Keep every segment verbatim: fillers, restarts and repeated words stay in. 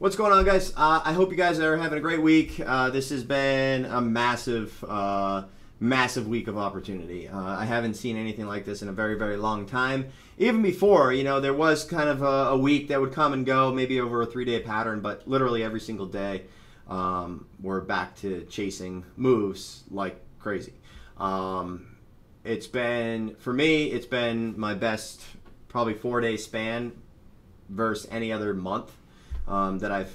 What's going on, guys? Uh, I hope you guys are having a great week. Uh, this has been a massive, uh, massive week of opportunity. Uh, I haven't seen anything like this in a very, very long time. Even before, you know, there was kind of a, a week that would come and go, maybe over a three-day pattern, but literally every single day, um, we're back to chasing moves like crazy. Um, it's been, for me, it's been my best probably four-day span versus any other month. Um, that I've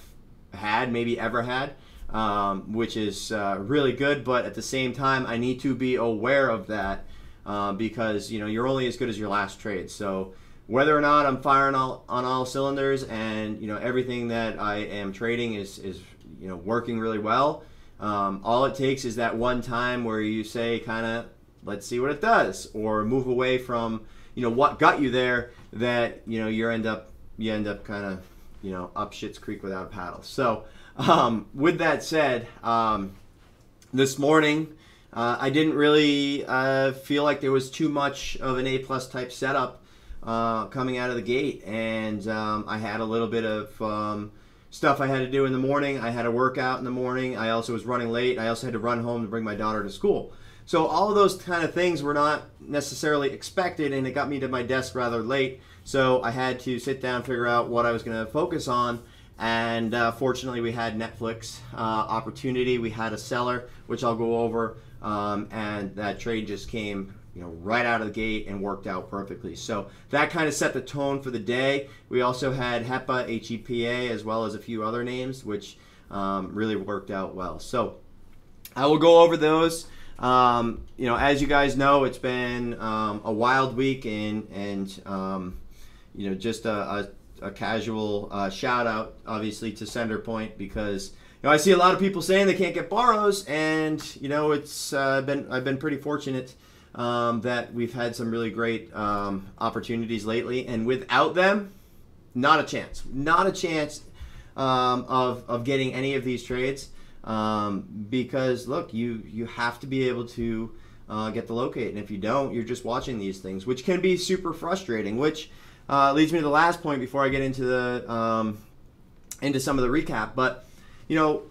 had, maybe ever had, um, which is uh, really good. But at the same time, I need to be aware of that uh, because, you know, you're only as good as your last trade. So whether or not I'm firing all, on all cylinders and, you know, everything that I am trading is, is you know, working really well, um, all it takes is that one time where you say kind of, let's see what it does, or move away from, you know, what got you there, that, you know, you end up, you end up kind of, you know, up shit's creek without a paddle. So um, with that said, um, this morning, uh, I didn't really uh, feel like there was too much of an A plus type setup uh, coming out of the gate. And um, I had a little bit of um, stuff I had to do in the morning. I had a workout in the morning. I also was running late. I also had to run home to bring my daughter to school. So all of those kind of things were not necessarily expected, and it got me to my desk rather late. So I had to sit down, figure out what I was going to focus on, and uh, fortunately we had Netflix uh, opportunity. We had a seller, which I'll go over, um, and that trade just came, you know, right out of the gate and worked out perfectly. So that kind of set the tone for the day. We also had HEPA, H E P A, as well as a few other names, which um, really worked out well. So I will go over those. Um, you know, as you guys know, it's been um, a wild week, and, and um, you know, just a, a, a casual uh, shout out, obviously, to Center Point, because, you know, I see a lot of people saying they can't get borrows, and, you know, it's uh, been I've been pretty fortunate um, that we've had some really great um, opportunities lately, and without them, not a chance, not a chance um, of, of getting any of these trades. Um, because look, you, you have to be able to uh, get the locate, and if you don't, you're just watching these things, which can be super frustrating, which uh, leads me to the last point before I get into the um, into some of the recap. But, you know,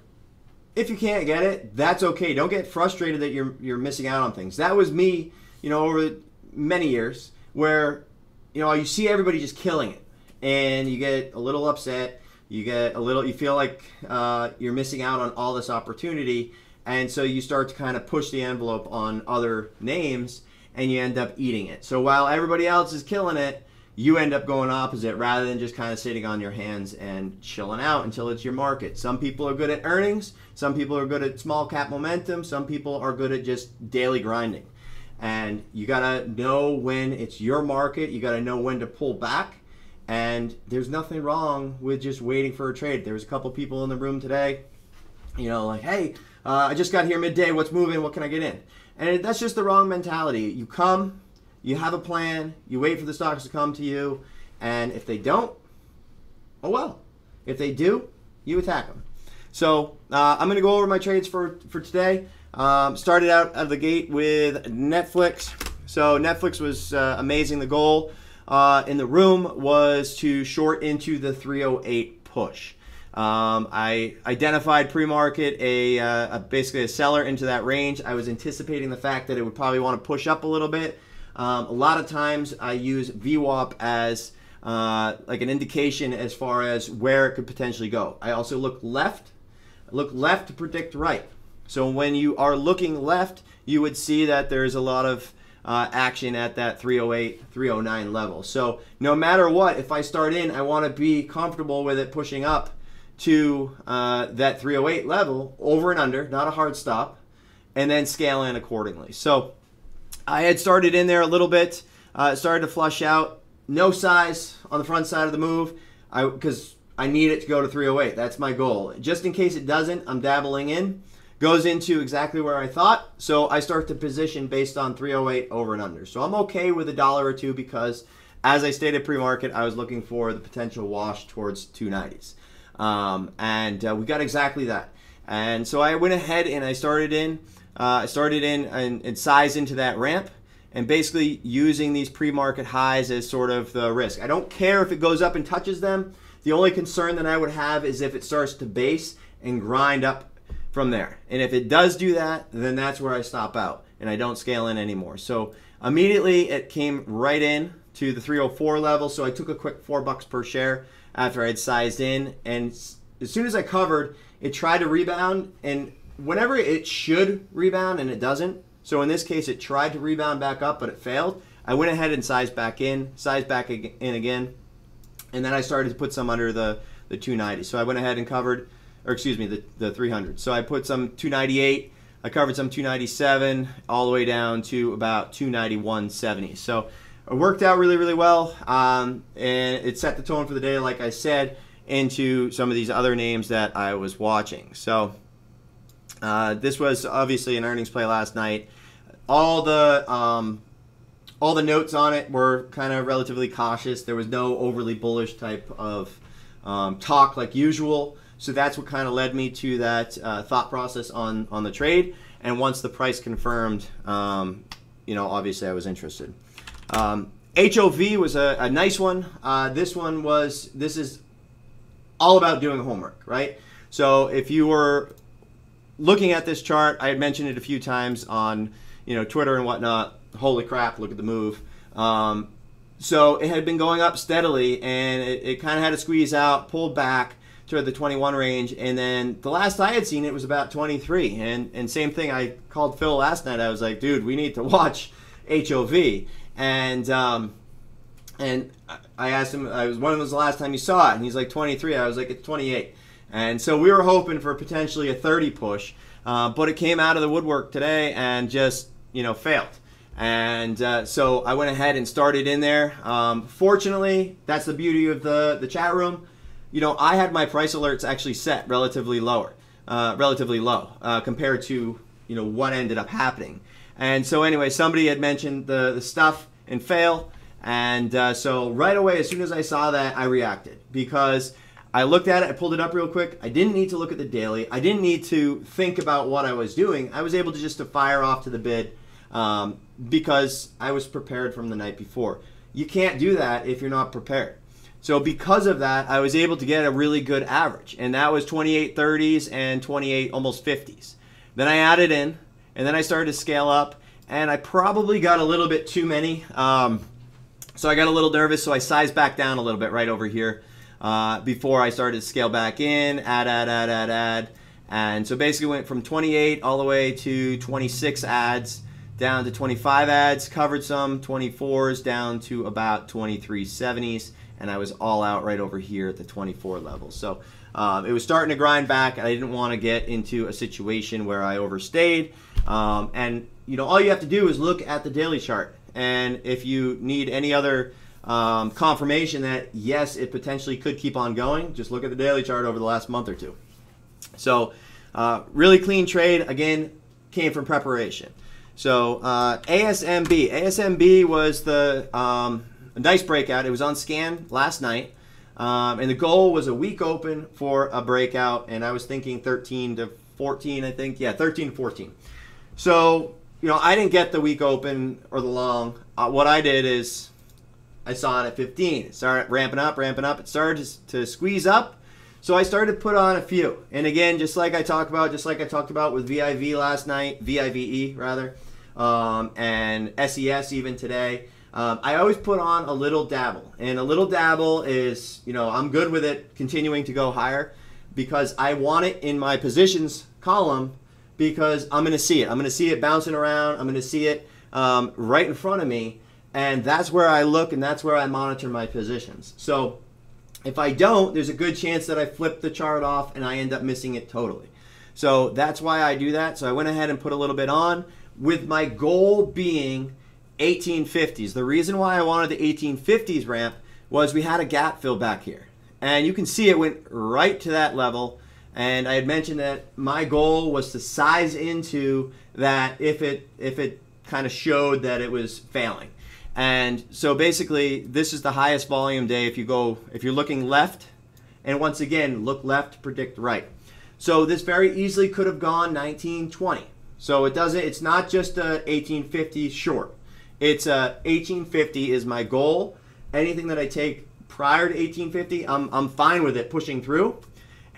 if you can't get it, that's okay. Don't get frustrated that you're, you're missing out on things. That was me, you know, over many years, where, you know, you see everybody just killing it, and you get a little upset. You get a little, you feel like uh, you're missing out on all this opportunity, and so you start to kind of push the envelope on other names, and you end up eating it. So while everybody else is killing it, you end up going opposite rather than just kind of sitting on your hands and chilling out until it's your market. Some people are good at earnings. Some people are good at small cap momentum. Some people are good at just daily grinding. And you gotta know when it's your market. You gotta know when to pull back. And there's nothing wrong with just waiting for a trade. There was a couple people in the room today, you know, like, hey, uh, I just got here midday. What's moving? What can I get in? And that's just the wrong mentality. You come, you have a plan, you wait for the stocks to come to you. And if they don't, oh well. If they do, you attack them. So uh, I'm going to go over my trades for, for today. Um, started out out of the gate with Netflix. So Netflix was uh, amazing. The goal Uh, in the room was to short into the three oh eight push. Um, I identified pre-market a, uh, a basically a seller into that range. I was anticipating the fact that it would probably want to push up a little bit. Um, a lot of times I use V WAP as uh, like an indication as far as where it could potentially go. I also look left, look left to predict right. So when you are looking left, you would see that there's a lot of Uh, action at that three oh eight, three oh nine level. So no matter what, if I start in, I want to be comfortable with it pushing up to uh, that three oh eight level, over and under, not a hard stop, and then scale in accordingly. So I had started in there a little bit, uh, started to flush out, no size on the front side of the move, I because I need it to go to three oh eight. That's my goal. Just in case it doesn't, I'm dabbling in. Goes into exactly where I thought, so I start to position based on three oh eight over and under. So I'm okay with a dollar or two because, as I stated pre-market, I was looking for the potential wash towards two nineties. Um, and uh, we got exactly that. And so I went ahead and I started in, uh, I started in and, and size into that ramp, and basically using these pre-market highs as sort of the risk. I don't care if it goes up and touches them. The only concern that I would have is if it starts to base and grind up from there. And if it does do that, then that's where I stop out and I don't scale in anymore. So immediately it came right in to the three oh four level. So I took a quick four bucks per share after I had sized in. And as soon as I covered, it tried to rebound, and whenever it should rebound and it doesn't. So in this case, it tried to rebound back up, but it failed. I went ahead and sized back in, sized back in again. And then I started to put some under the, the two ninety. So I went ahead and covered, or excuse me, the, the three hundred. So I put some two ninety-eight, I covered some two ninety-seven, all the way down to about two ninety-one seventy. So it worked out really, really well. Um, and it set the tone for the day, like I said, into some of these other names that I was watching. So uh, this was obviously an earnings play last night. All the, um, all the notes on it were kind of relatively cautious. There was no overly bullish type of um, talk like usual. So that's what kind of led me to that uh, thought process on, on the trade. And once the price confirmed, um, you know, obviously I was interested. Um, H O V was a, a nice one. Uh, this one was, this is all about doing homework, right? So if you were looking at this chart, I had mentioned it a few times on, you know, Twitter and whatnot. Holy crap, look at the move. Um, so it had been going up steadily and it, it kind of had to squeeze out, pulled back to the twenty-one range, and then the last I had seen it was about twenty-three, and and same thing, I called Phil last night. I was like, dude, we need to watch H O V, and um, and I asked him, I was, when was the last time you saw it? And he's like twenty-three. I was like, it's twenty-eight, and so we were hoping for potentially a thirty push, uh, but it came out of the woodwork today and just, you know, failed. And uh, so I went ahead and started in there. Um, fortunately, that's the beauty of the the chat room. You know, I had my price alerts actually set relatively lower, uh, relatively low uh, compared to, you know, what ended up happening. And so anyway, somebody had mentioned the, the stuff and fail. And uh, so right away, as soon as I saw that, I reacted because I looked at it, I pulled it up real quick. I didn't need to look at the daily. I didn't need to think about what I was doing. I was able to just to fire off to the bid um, because I was prepared from the night before. You can't do that if you're not prepared. So because of that, I was able to get a really good average, and that was twenty-eight thirties and twenty-eight almost fifties. Then I added in, and then I started to scale up, and I probably got a little bit too many. Um, so I got a little nervous, so I sized back down a little bit right over here uh, before I started to scale back in, add, add, add, add, add. And so basically went from twenty-eight all the way to twenty-six ads, down to twenty-five ads, covered some twenty-fours, down to about twenty-three seventies. And I was all out right over here at the twenty-four level. So um, it was starting to grind back. I didn't want to get into a situation where I overstayed. Um, and, you know, all you have to do is look at the daily chart. And if you need any other um, confirmation that, yes, it potentially could keep on going, just look at the daily chart over the last month or two. So uh, really clean trade, again, came from preparation. So uh, A S M B. A S M B was the... Um, A nice breakout. It was on scan last night, um, and the goal was a week open for a breakout, and I was thinking thirteen to fourteen, I think. Yeah, thirteen to fourteen. So, you know, I didn't get the week open or the long. Uh, what I did is I saw it at fifteen. It started ramping up, ramping up. It started to, to squeeze up, so I started to put on a few. And again, just like I talked about, just like I talked about with V I V last night, V I V E rather, um, and S E S even today, Um, I always put on a little dabble, and a little dabble is, you know, I'm good with it continuing to go higher because I want it in my positions column because I'm going to see it. I'm going to see it bouncing around. I'm going to see it um, right in front of me, and that's where I look, and that's where I monitor my positions. So if I don't, there's a good chance that I flip the chart off and I end up missing it totally. So that's why I do that. So I went ahead and put a little bit on with my goal being eighteen fifties. The reason why I wanted the eighteen fifties ramp was we had a gap fill back here, and you can see it went right to that level, and I had mentioned that my goal was to size into that if it if it kind of showed that it was failing. And so basically this is the highest volume day if you go if you're looking left, and once again look left, predict right. So this very easily could have gone nineteen twenty. So it doesn't it's not just a eighteen fifty short. It's uh, eighteen fifty is my goal. Anything that I take prior to eighteen fifty, I'm, I'm fine with it pushing through.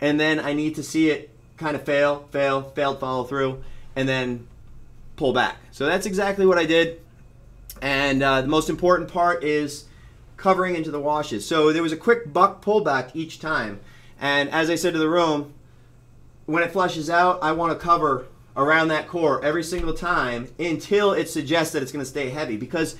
And then I need to see it kind of fail, fail, failed follow through, and then pull back. So that's exactly what I did. And uh, the most important part is covering into the washes. So there was a quick buck pullback each time. And as I said to the room, when it flushes out, I want to cover around that core every single time until it suggests that it's going to stay heavy, because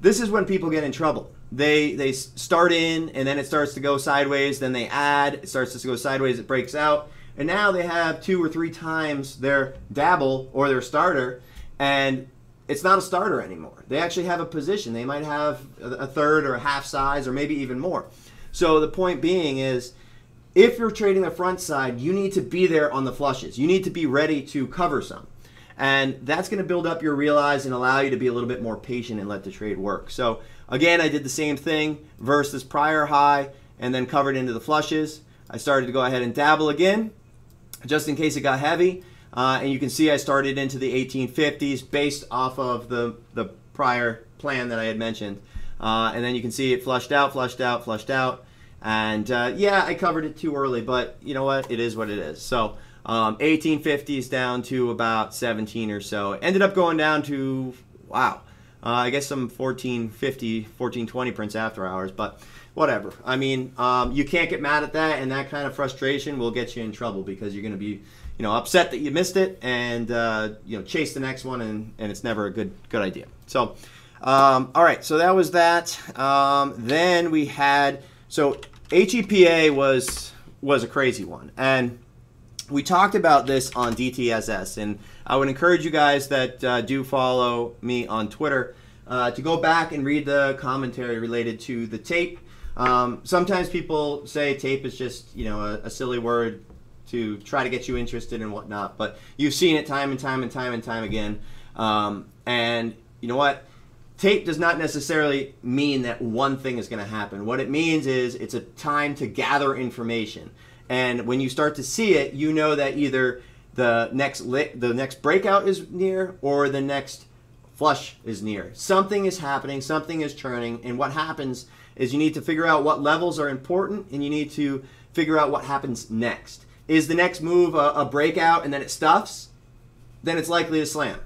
this is when people get in trouble. They they start in, and then it starts to go sideways, then they add, it starts to go sideways, it breaks out, and now they have two or three times their dabble or their starter, and it's not a starter anymore. They actually have a position. They might have a third or a half size or maybe even more. So the point being is, if you're trading the front side, you need to be there on the flushes. You need to be ready to cover some. And that's going to build up your realize and allow you to be a little bit more patient and let the trade work. So again, I did the same thing versus prior high and then covered into the flushes. I started to go ahead and dabble again just in case it got heavy. Uh, and you can see I started into the eighteen fifties based off of the, the prior plan that I had mentioned. Uh, and then you can see it flushed out, flushed out, flushed out. And uh, yeah, I covered it too early, but you know what? It is what it is. So um, eighteen fifties down to about seventeen or so. Ended up going down to, wow, uh, I guess some fourteen fifty, fourteen twenty prints after hours, but whatever. I mean, um, you can't get mad at that, and that kind of frustration will get you in trouble because you're going to be, you know, upset that you missed it and, uh, you know, chase the next one, and, and it's never a good, good idea. So, um, all right, so that was that. Um, then we had... So H E P A was was a crazy one, and we talked about this on D T S S, and I would encourage you guys that uh, do follow me on Twitter uh, to go back and read the commentary related to the tape. Um, sometimes people say tape is just, you know, a, a silly word to try to get you interested and whatnot, but you've seen it time and time and time and time again, um, and you know what? Tape does not necessarily mean that one thing is going to happen. What it means is it's a time to gather information. And when you start to see it, you know that either the next lit, the next breakout is near or the next flush is near. Something is happening, something is churning, and what happens is you need to figure out what levels are important, and you need to figure out what happens next. Is the next move a, a breakout and then it stuffs? Then it's likely to slam.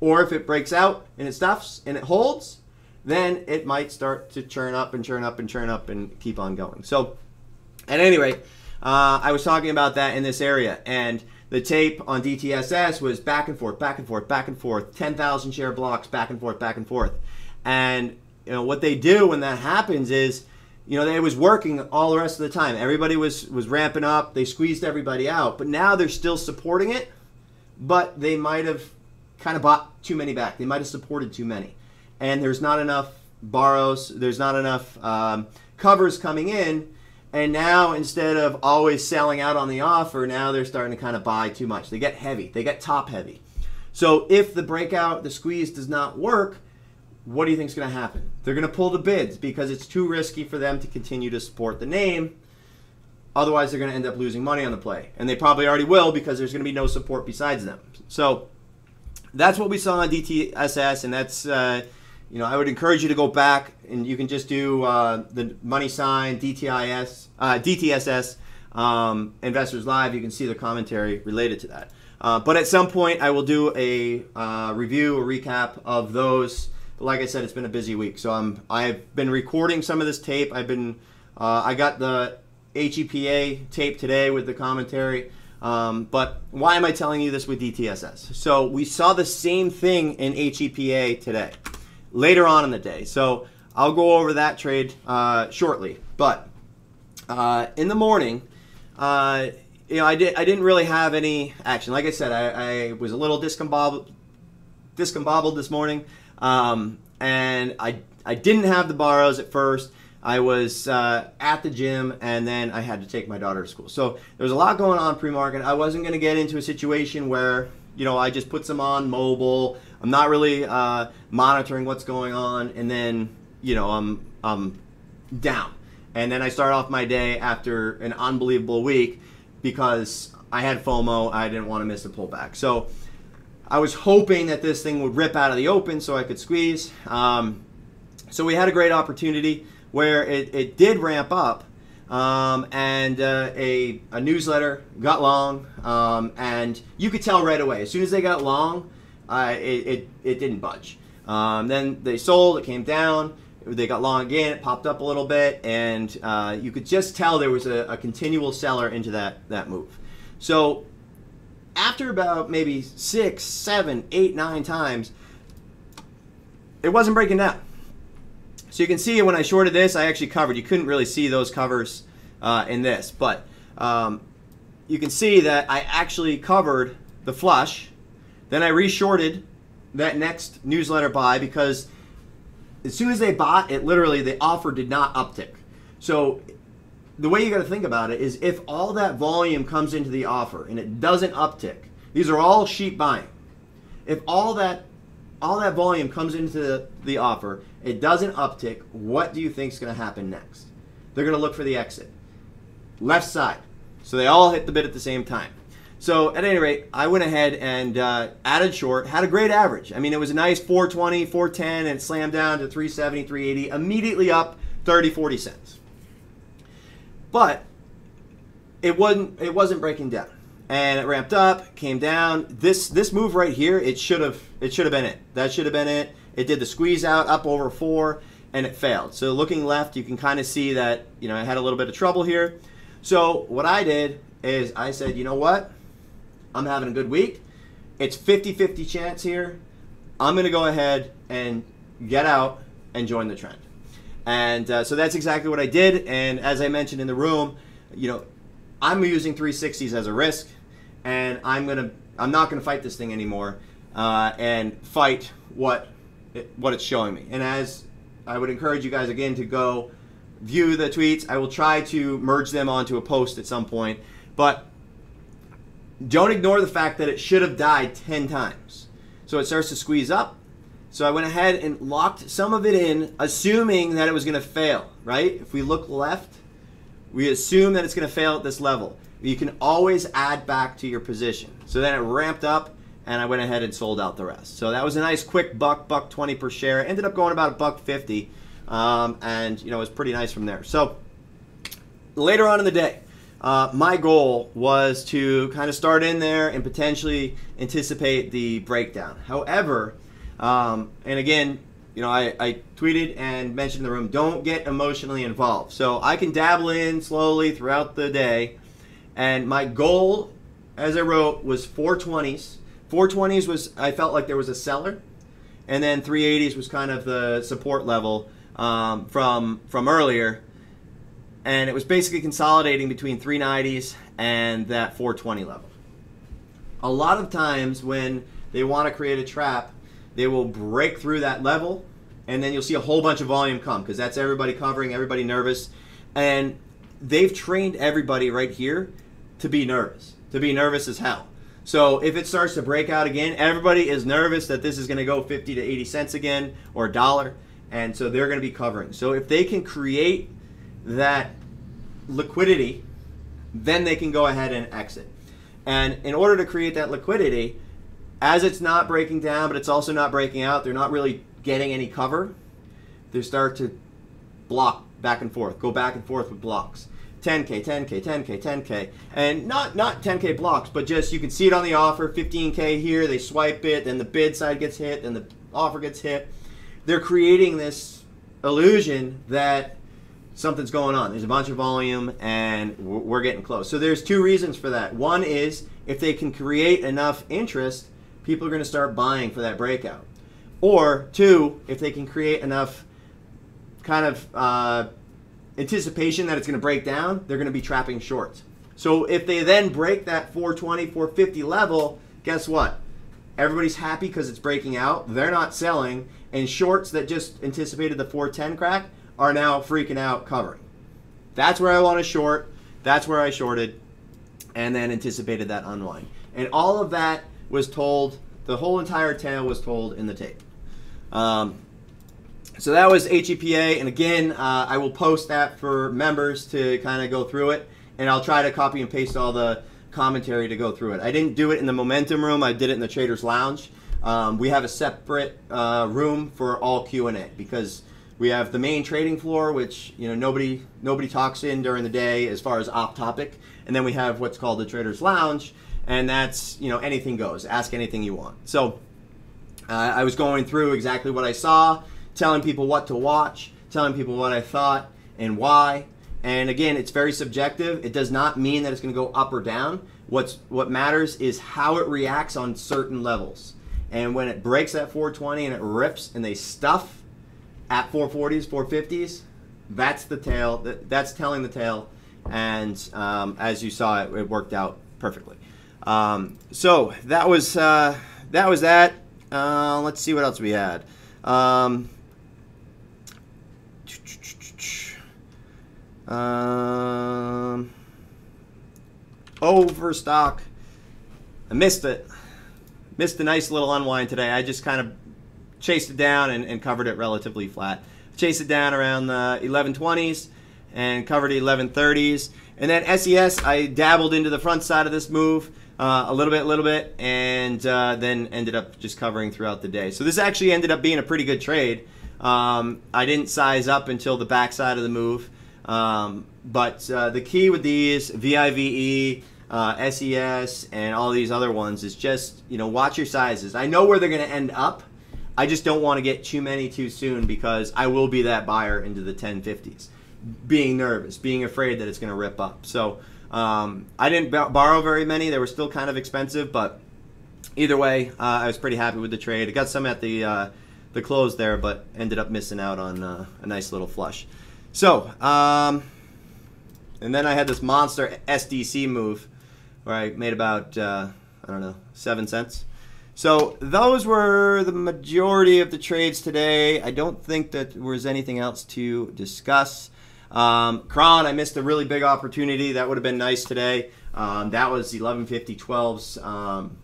Or if it breaks out and it stuffs and it holds, then it might start to churn up and churn up and churn up and keep on going. So at any rate, uh, I was talking about that in this area, and the tape on D T S S was back and forth, back and forth, back and forth, ten thousand share blocks, back and forth, back and forth. And you know what they do when that happens is, you know, they was working all the rest of the time. Everybody was, was ramping up. They squeezed everybody out, but now they're still supporting it, but they might have kind of bought too many back. They might have supported too many. And there's not enough borrows, there's not enough um, covers coming in, and now instead of always selling out on the offer, now they're starting to kind of buy too much. They get heavy, they get top heavy. So if the breakout, the squeeze does not work, what do you think is going to happen? They're going to pull the bids because it's too risky for them to continue to support the name. Otherwise, they're going to end up losing money on the play. And they probably already will because there's going to be no support besides them. So that's what we saw on D T S S, and that's, uh, you know, I would encourage you to go back, and you can just do uh, the money sign, D T I S, uh, D T S S, um, Investors Live. You can see the commentary related to that. Uh, but at some point, I will do a uh, review, a recap of those. But like I said, it's been a busy week, so I'm, I've been recording some of this tape. I've been, uh, I got the H E P A tape today with the commentary. Um, but why am I telling you this with D T S S? So we saw the same thing in H E P A today, later on in the day. So I'll go over that trade uh, shortly. But uh, in the morning, uh, you know, I, did, I didn't really have any action. Like I said, I, I was a little discombobbled, discombobbled this morning, um, and I, I didn't have the borrows at first. I was uh, at the gym, and then I had to take my daughter to school. So there was a lot going on pre-market. I wasn't going to get into a situation where, you know, I just put some on mobile. I'm not really uh, monitoring what's going on, and then, you know, I'm, I'm down. And then I start off my day after an unbelievable week because I had FOMO. I didn't want to miss the pullback. So I was hoping that this thing would rip out of the open so I could squeeze. Um, so we had a great opportunity. where it, it did ramp up, um, and uh, a, a newsletter got long, um, and you could tell right away. As soon as they got long, uh, it, it, it didn't budge. Um, then they sold, it came down, they got long again, it popped up a little bit, and uh, you could just tell there was a, a continual seller into that, that move. So after about maybe six, seven, eight, nine times, it wasn't breaking down. So you can see when I shorted this, I actually covered. You couldn't really see those covers uh, in this, but um, you can see that I actually covered the flush. Then I re-shorted that next newsletter buy, because as soon as they bought it, literally the offer did not uptick. So the way you got to think about it is, if all that volume comes into the offer and it doesn't uptick, these are all sheep buying. If all that all that volume comes into the, the offer, it doesn't uptick, what do you think is going to happen next? They're going to look for the exit. Left side. So they all hit the bid at the same time. So at any rate, I went ahead and uh, added short, had a great average. I mean, it was a nice four twenty, four ten, and it slammed down to three seventy, three eighty, immediately up thirty, forty cents. But it wasn't, it wasn't breaking down. And it ramped up, came down. This this move right here, it should have it should have been it. That should have been it. It did the squeeze out up over four, and it failed. So looking left, you can kind of see that, you know, I had a little bit of trouble here. So what I did is I said, you know what? I'm having a good week. It's fifty fifty chance here. I'm going to go ahead and get out and join the trend. And uh, so that's exactly what I did. And as I mentioned in the room, you know, I'm using three sixties as a risk, and I'm going to I'm not going to fight this thing anymore uh, and fight what it, what it's showing me. And as I would encourage you guys again to go view the tweets, I will try to merge them onto a post at some point, but don't ignore the fact that it should have died ten times. So it starts to squeeze up. So I went ahead and locked some of it in, assuming that it was going to fail, right? If we look left, we assume that it's going to fail at this level. You can always add back to your position. So then it ramped up, and I went ahead and sold out the rest. So that was a nice quick buck, buck twenty per share. It ended up going about a buck fifty, um, and you know, it was pretty nice from there. So later on in the day, Uh, my goal was to kind of start in there and potentially anticipate the breakdown. However, um, and again, you know, I, I tweeted and mentioned in the room, don't get emotionally involved. So I can dabble in slowly throughout the day. And my goal, as I wrote, was four twenties. four twenties was, I felt like there was a seller. And then three eighties was kind of the support level um, from, from earlier. And it was basically consolidating between three nineties and that four twenty level. A lot of times when they want to create a trap, they will break through that level, and then you'll see a whole bunch of volume come, because that's everybody covering, everybody nervous. And they've trained everybody right here to be nervous, to be nervous as hell. So if it starts to break out again, everybody is nervous that this is going to go fifty to eighty cents again, or a dollar. And so they're going to be covering. So if they can create that liquidity, then they can go ahead and exit. And in order to create that liquidity, as it's not breaking down, but it's also not breaking out, they're not really getting any cover, they start to block back and forth, go back and forth with blocks. ten K, ten K, ten K, ten K, and not, not ten K blocks, but just you can see it on the offer, fifteen K here, they swipe it, then the bid side gets hit, then the offer gets hit. They're creating this illusion that something's going on. There's a bunch of volume and we're getting close. So there's two reasons for that. One is if they can create enough interest, people are going to start buying for that breakout. Or two, if they can create enough kind of uh, anticipation that it's going to break down, they're going to be trapping shorts. So if they then break that four twenty, four fifty level, guess what? Everybody's happy because it's breaking out. They're not selling, and shorts that just anticipated the four ten crack are now freaking out covering. That's where I want to short. That's where I shorted, and then anticipated that unwind. And all of that was told, the whole entire tale was told in the tape. Um, so that was H E P A, and again, uh, I will post that for members to kind of go through it, and I'll try to copy and paste all the commentary to go through it. I didn't do it in the Momentum Room, I did it in the Traders Lounge. Um, we have a separate uh, room for all Q and A, because We have the main trading floor, which you know nobody nobody talks in during the day as far as op topic, and then we have what's called the Trader's Lounge, and that's you know anything goes. Ask anything you want. So uh, I was going through exactly what I saw, telling people what to watch, telling people what I thought and why. And again, it's very subjective. It does not mean that it's going to go up or down. What's what matters is how it reacts on certain levels. And when it breaks that four twenty and it rips and they stuff at four forties, four fifties, that's the tail. That's telling the tail, and um, as you saw, it, it worked out perfectly. Um, so that was uh, that was that. Uh, let's see what else we had. Um, um, Overstock. I missed it. Missed a nice little unwind today. I just kind of chased it down and, and covered it relatively flat. Chased it down around the eleven twenties and covered the eleven thirties. And then S E S, I dabbled into the front side of this move uh, a little bit, a little bit, and uh, then ended up just covering throughout the day. So this actually ended up being a pretty good trade. Um, I didn't size up until the back side of the move. Um, but uh, the key with these, VIVE, uh, S E S, and all these other ones is just, you know, watch your sizes. I know where they're going to end up. I just don't want to get too many too soon because I will be that buyer into the ten fifties, being nervous, being afraid that it's going to rip up. So um, I didn't borrow very many. They were still kind of expensive, but either way, uh, I was pretty happy with the trade. I got some at the uh, the close there, but ended up missing out on uh, a nice little flush. So, um, and then I had this monster S D C move where I made about, uh, I don't know, seven cents. So those were the majority of the trades today. I don't think that there was anything else to discuss. Um, Kron, I missed a really big opportunity. That would have been nice today. Um, that was eleven fifty twelves um,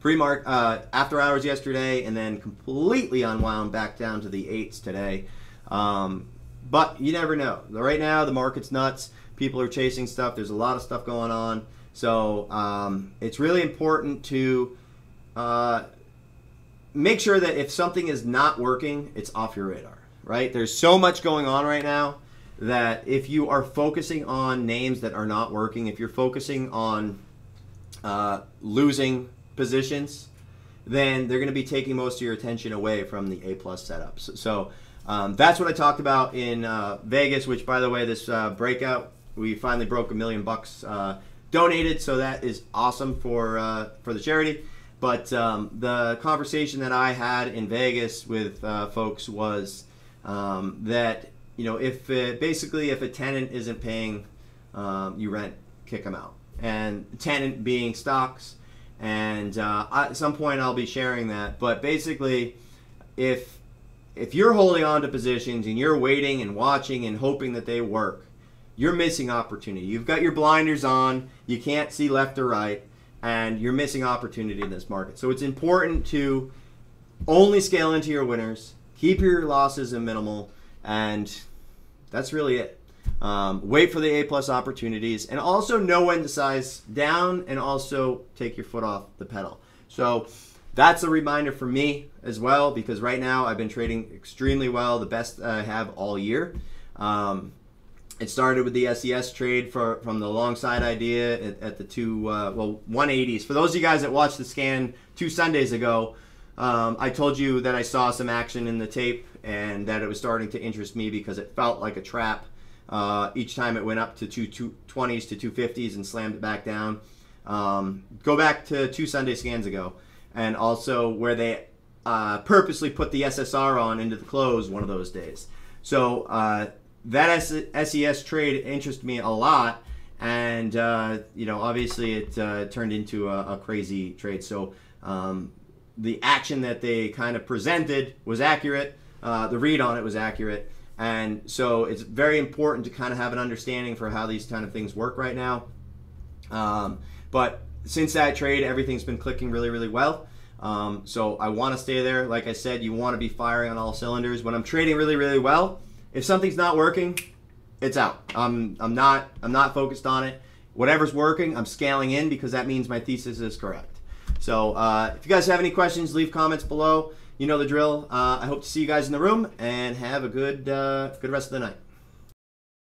pre-mark uh, after hours yesterday, and then completely unwound back down to the eights today. Um, but you never know. Right now the market's nuts. People are chasing stuff. There's a lot of stuff going on. So um, it's really important to Uh, make sure that if something is not working, it's off your radar, right? There's so much going on right now that if you are focusing on names that are not working, if you're focusing on uh, losing positions, then they're going to be taking most of your attention away from the A plus setups. So um, that's what I talked about in uh, Vegas, which, by the way, this uh, breakout, we finally broke a million bucks uh, donated. So that is awesome for, uh, for the charity. But um, the conversation that I had in Vegas with uh, folks was um, that, you know, if it, basically if a tenant isn't paying um, you rent, kick them out. And tenant being stocks. And uh, at some point I'll be sharing that. But basically, if, if you're holding on to positions and you're waiting and watching and hoping that they work, you're missing opportunity. You've got your blinders on. You can't see left or right. And you're missing opportunity in this market. So it's important to only scale into your winners, keep your losses in minimal, and that's really it. Um, wait for the A plus opportunities, and also know when to size down and also take your foot off the pedal. So that's a reminder for me as well, because right now I've been trading extremely well, the best I have all year. Um, It started with the S E S trade for, from the long side idea at, at the two, uh, well, one eighties. For those of you guys that watched the scan two Sundays ago, um, I told you that I saw some action in the tape and that it was starting to interest me because it felt like a trap. Uh, each time it went up to two twenties to two fifties and slammed it back down. Um, go back to two Sunday scans ago, and also where they uh, purposely put the S S R on into the close one of those days. So, uh, that S E S trade interested me a lot, and uh, you know, obviously it uh, turned into a, a crazy trade. So um, the action that they kind of presented was accurate. Uh, the read on it was accurate, and so it's very important to kind of have an understanding for how these kind of things work right now. Um, but since that trade, everything's been clicking really, really well. Um, so I want to stay there. Like I said, you want to be firing on all cylinders. When I'm trading really, really well, if something's not working, it's out. I'm, I'm, not, I'm not focused on it. Whatever's working, I'm scaling in because that means my thesis is correct. So uh, if you guys have any questions, leave comments below. You know the drill. Uh, I hope to see you guys in the room, and have a good, uh, good rest of the night.